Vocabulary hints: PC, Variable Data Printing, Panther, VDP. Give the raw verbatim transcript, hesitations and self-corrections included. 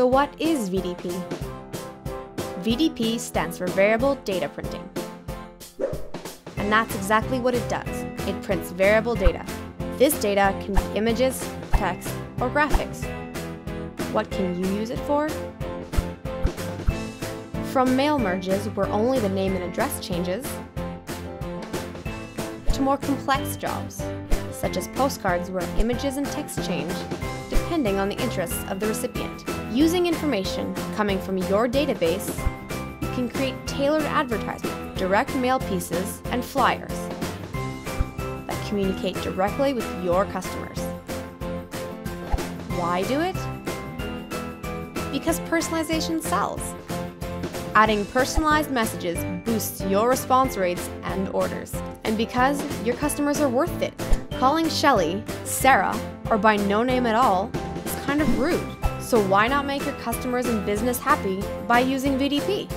So what is V D P? V D P stands for Variable Data Printing. And that's exactly what it does. It prints variable data. This data can be images, text, or graphics. What can you use it for? From mail merges, where only the name and address changes, to more complex jobs, such as postcards where images and text change, depending on the interests of the recipient. Using information coming from your database, you can create tailored advertisements, direct mail pieces, and flyers that communicate directly with your customers. Why do it? Because personalization sells. Adding personalized messages boosts your response rates and orders. And because your customers are worth it. Calling Shelly, Sarah, or by no name at all is kind of rude. So why not make your customers and business happy by using V D P?